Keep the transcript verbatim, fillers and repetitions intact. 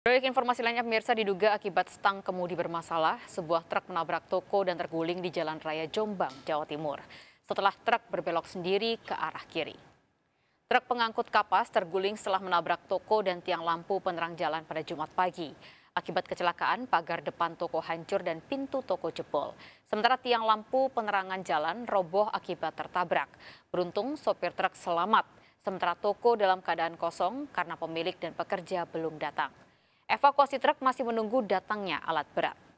Proyek informasi lainnya pemirsa, diduga akibat stang kemudi bermasalah, sebuah truk menabrak toko dan terguling di Jalan Raya Jombang, Jawa Timur. Setelah truk berbelok sendiri ke arah kiri. Truk pengangkut kapas terguling setelah menabrak toko dan tiang lampu penerang jalan pada Jumat pagi. Akibat kecelakaan, pagar depan toko hancur dan pintu toko jebol. Sementara tiang lampu penerangan jalan roboh akibat tertabrak. Beruntung sopir truk selamat, sementara toko dalam keadaan kosong karena pemilik dan pekerja belum datang. Evakuasi truk masih menunggu datangnya alat berat.